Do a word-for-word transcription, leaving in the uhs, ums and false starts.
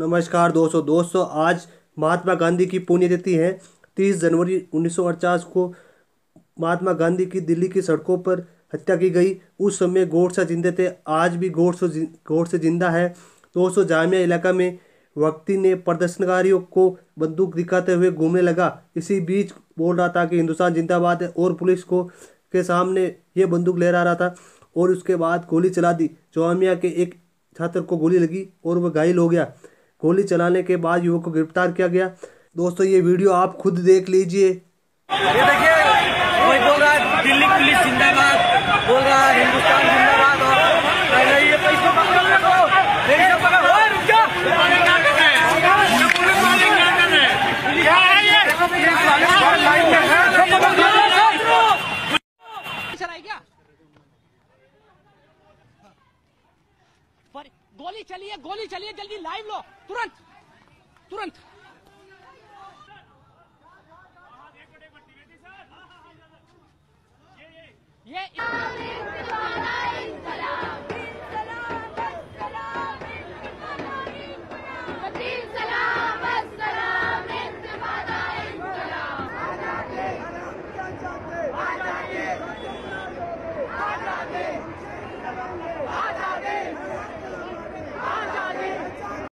नमस्कार दोस्तों दोस्तों आज महात्मा गांधी की पुण्यतिथि है। तीस जनवरी उन्नीस सौ अड़चास को महात्मा गांधी की दिल्ली की सड़कों पर हत्या की गई। उस समय गोडसे जिंदे थे, आज भी गोडसे गोडसे जिंदा है। दोस्तों जामिया इलाका में व्यक्ति ने प्रदर्शनकारियों को बंदूक दिखाते हुए घूमने लगा। इसी बीच बोल रहा था कि हिंदुस्तान जिंदाबाद है और पुलिस को के सामने ये बंदूक लहरा रहा था और उसके बाद गोली चला दी। जामिया के एक छात्र को गोली लगी और वह घायल हो गया। गोली चलाने के बाद युवक को गिरफ्तार किया गया। दोस्तों ये वीडियो आप खुद देख लीजिए। ये देखिए वही बोल रहा है दिल्ली पुलिस जिंदाबाद, बोल रहा है हिंदुस्तान जिंदाबाद। गोली चली है, गोली चली है, जल्दी लाइव लो, तुरंत तुरंत। ये, ये।